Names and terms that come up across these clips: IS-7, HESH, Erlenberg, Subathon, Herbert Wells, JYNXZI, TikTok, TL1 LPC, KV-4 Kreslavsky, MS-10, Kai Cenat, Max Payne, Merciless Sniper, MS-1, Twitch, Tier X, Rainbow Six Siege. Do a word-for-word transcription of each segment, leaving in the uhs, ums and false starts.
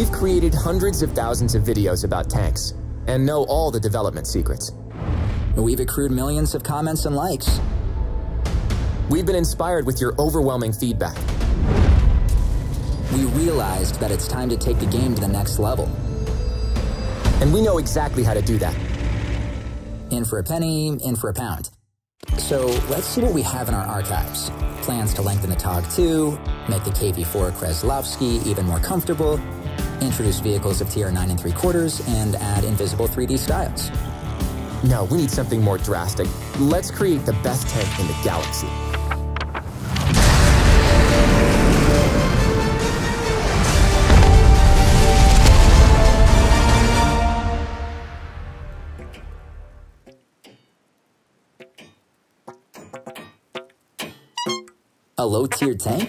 We've created hundreds of thousands of videos about tanks and know all the development secrets. We've accrued millions of comments and likes. We've been inspired with your overwhelming feedback. We realized that it's time to take the game to the next level. And we know exactly how to do that. In for a penny, in for a pound. So let's see what we have in our archives. Plans to lengthen the T O G two, make the K V four Kreslavsky even more comfortable, introduce vehicles of T R nine and three quarters, and add invisible three D styles. No, we need something more drastic. Let's create the best tank in the galaxy. A low-tier tank?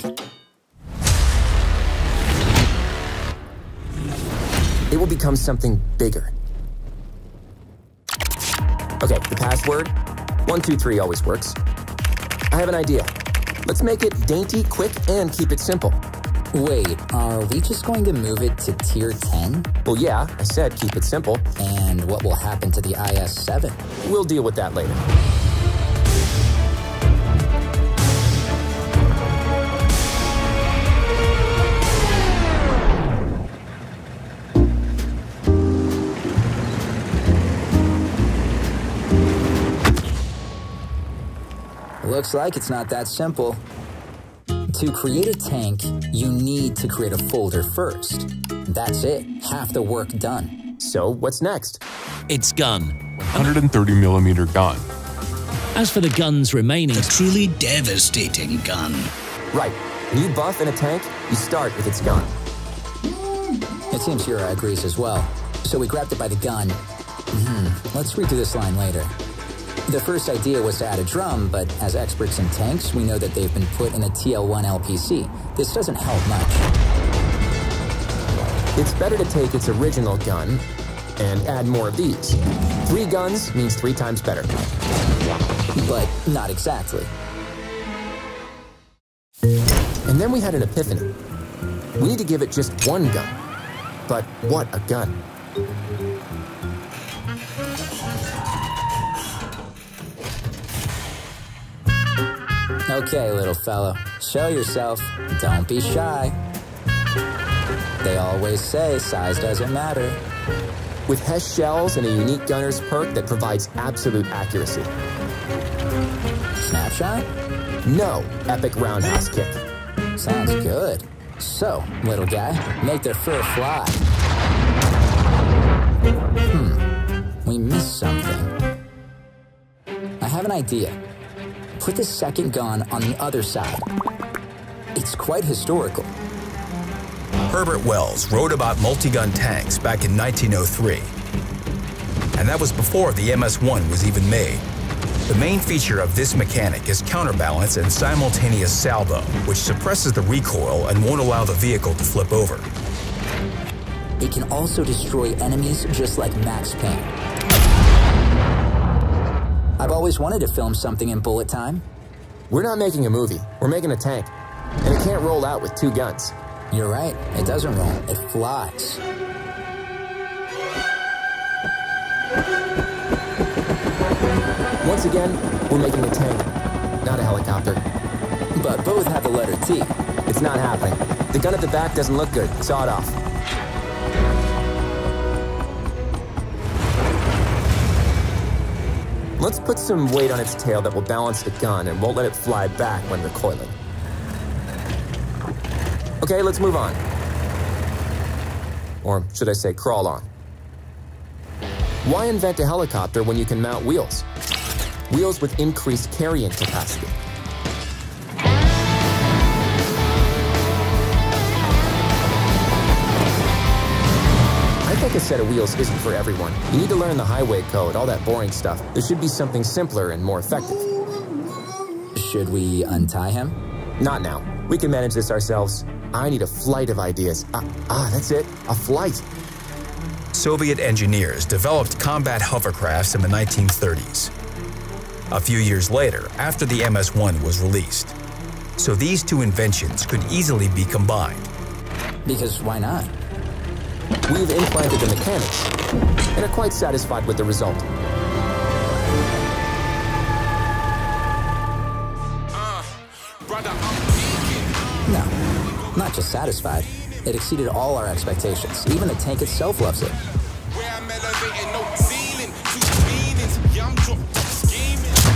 It will become something bigger. Okay, the password? one two three always works. I have an idea. Let's make it dainty, quick, and keep it simple. Wait, are we just going to move it to tier ten? Well, yeah, I said keep it simple. And what will happen to the I S seven? We'll deal with that later. Looks like it's not that simple. To create a tank, you need to create a folder first. That's it, half the work done. So what's next? It's gun. one hundred thirty millimeter gun. As for the guns remaining, a truly devastating gun. Right, new buff in a tank, you start with its gun. It seems Yura agrees as well. So we grabbed it by the gun. Hmm, let's redo this line later. The first idea was to add a drum, but as experts in tanks, we know that they've been put in a T L one L P C. This doesn't help much. It's better to take its original gun and add more of these. Three guns means three times better. But not exactly. And then we had an epiphany. We need to give it just one gun. But what a gun. Okay, little fellow, show yourself. Don't be shy. They always say size doesn't matter. With HESH shells and a unique gunner's perk that provides absolute accuracy. Snapshot? No, epic roundhouse kick. Sounds good. So, little guy, make their fur fly. Hmm, we missed something. I have an idea. Put the second gun on the other side. It's quite historical. Herbert Wells wrote about multi-gun tanks back in nineteen oh three. And that was before the M S one was even made. The main feature of this mechanic is counterbalance and simultaneous salvo, which suppresses the recoil and won't allow the vehicle to flip over. It can also destroy enemies just like Max Payne. I've always wanted to film something in bullet time. We're not making a movie, we're making a tank. And it can't roll out with two guns. You're right, it doesn't roll, it flies. Once again, we're making a tank, not a helicopter. But both have the letter T. It's not happening. The gun at the back doesn't look good, saw it off. Let's put some weight on its tail that will balance the gun and won't let it fly back when recoiling. Okay, let's move on. Or should I say crawl on. Why invent a helicopter when you can mount wheels? Wheels with increased carrying capacity. A set of wheels isn't for everyone. You need to learn the highway code, all that boring stuff. There should be something simpler and more effective. Should we untie him? Not now. We can manage this ourselves. I need a flight of ideas. Ah, ah, that's it. A flight. Soviet engineers developed combat hovercrafts in the nineteen thirties. A few years later, after the M S one was released. So these two inventions could easily be combined. Because why not? we've implanted the mechanics and are quite satisfied with the result. No, not just satisfied. It exceeded all our expectations. Even the tank itself loves it.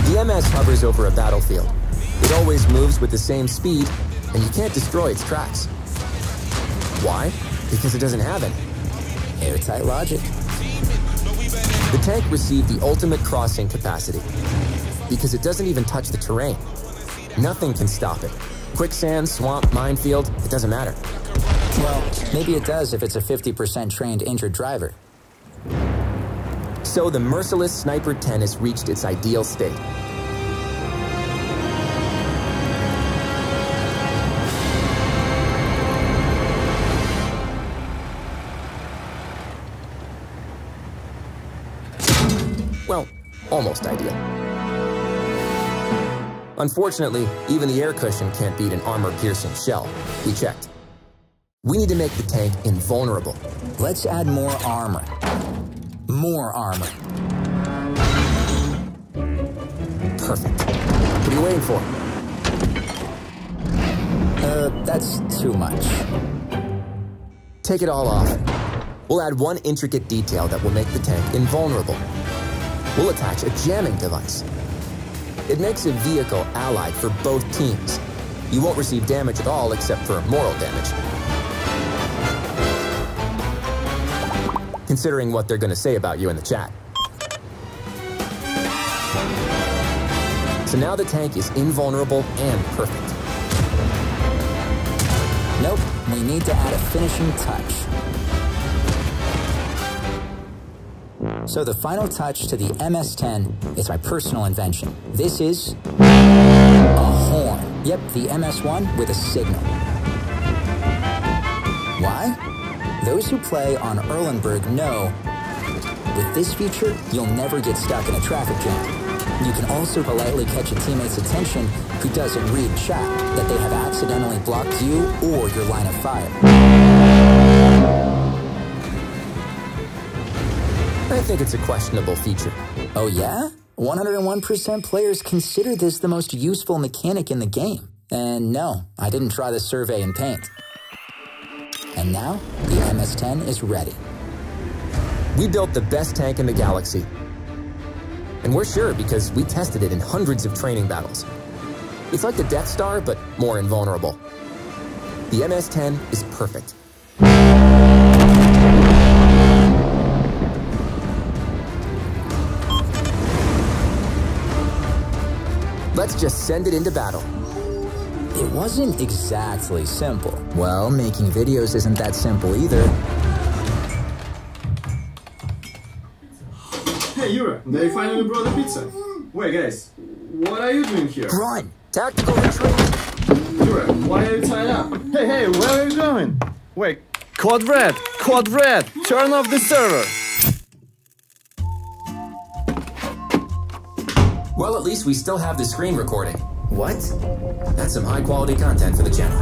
The M S hovers over a battlefield. It always moves with the same speed, and you can't destroy its tracks. Why? Because it doesn't have any. Airtight logic. The tank received the ultimate crossing capacity, because it doesn't even touch the terrain. Nothing can stop it. Quicksand, swamp, minefield, it doesn't matter. Well, maybe it does if it's a fifty percent trained injured driver. So the Merciless Sniper ten has reached its ideal state. Well, almost ideal. Unfortunately, even the air cushion can't beat an armor-piercing shell. We checked. We need to make the tank invulnerable. Let's add more armor. More armor. Perfect. What are you waiting for? Uh, that's too much. Take it all off. We'll add one intricate detail that will make the tank invulnerable. We'll attach a jamming device. It makes a vehicle allied for both teams. You won't receive damage at all except for moral damage. Considering what they're going to say about you in the chat. So now the tank is invulnerable and perfect. Nope, we need to add a finishing touch. So the final touch to the M S ten is my personal invention. This is a horn. Yep, the M S one with a signal. Why? Those who play on Erlenberg know with this feature, you'll never get stuck in a traffic jam. You can also politely catch a teammate's attention who doesn't read chat that they have accidentally blocked you or your line of fire. I think it's a questionable feature. Oh yeah? one hundred one percent players consider this the most useful mechanic in the game. And no, I didn't try the survey in paint. And now, the M S ten is ready. We built the best tank in the galaxy. And we're sure because we tested it in hundreds of training battles. It's like the Death Star, but more invulnerable. The M S ten is perfect. Let's just send it into battle. It wasn't exactly simple. Well, making videos isn't that simple either. Hey, Yura, they finally brought the pizza. Wait, guys, what are you doing here? Run! Tactical retreat! Yura, why are you tied up? Hey, hey, where are you going? Wait, code red! Code red! Turn off the server! Well, at least we still have the screen recording. What? That's some high-quality content for the channel.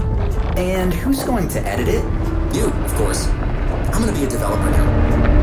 And who's going to edit it? You, of course. I'm gonna be a developer now.